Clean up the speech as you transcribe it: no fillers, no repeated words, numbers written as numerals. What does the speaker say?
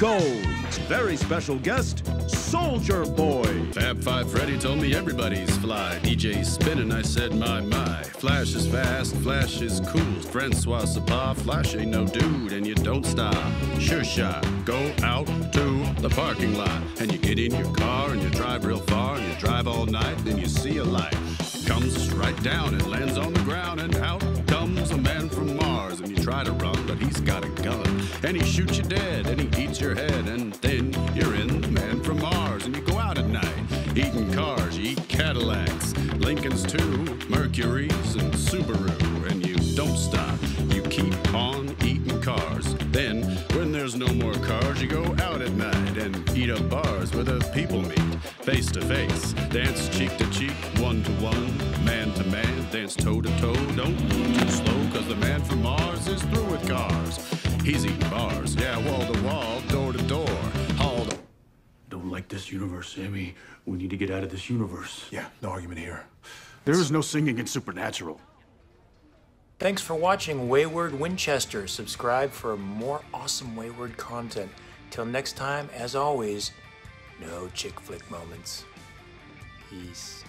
Gold. Very special guest, Soldier Boy. Fab Five Freddy told me everybody's fly. DJ's spinning, I said, my, my. Flash is fast, flash is cool. Francois Sabah, flash ain't no dude, and you don't stop. Sure shot, go out to the parking lot. And you get in your car, and you drive real far, and you drive all night, then you see a light. It comes right down, it lands on the ground, and out comes a man from Mars. And you try to run, but he's got a gun. And he shoots you dead, and he eats your head, and then you're in the Man from Mars. And you go out at night, eating cars, you eat Cadillacs, Lincolns too, Mercuries and Subaru. And you don't stop, you keep on eating cars. Then, when there's no more cars, you go out at night and eat up bars where the people meet, face to face. Dance cheek to cheek, one to one, man to man, dance toe to toe. Don't move too slow, cause the man from Mars is through with cars. He's eating bars, yeah, wall to wall, door to door, haul to... Don't like this universe, Sammy. We need to get out of this universe. Yeah, no argument here. There is no singing in Supernatural. Thanks for watching Wayward Winchester. Subscribe for more awesome Wayward content. Till next time, as always, no chick flick moments. Peace.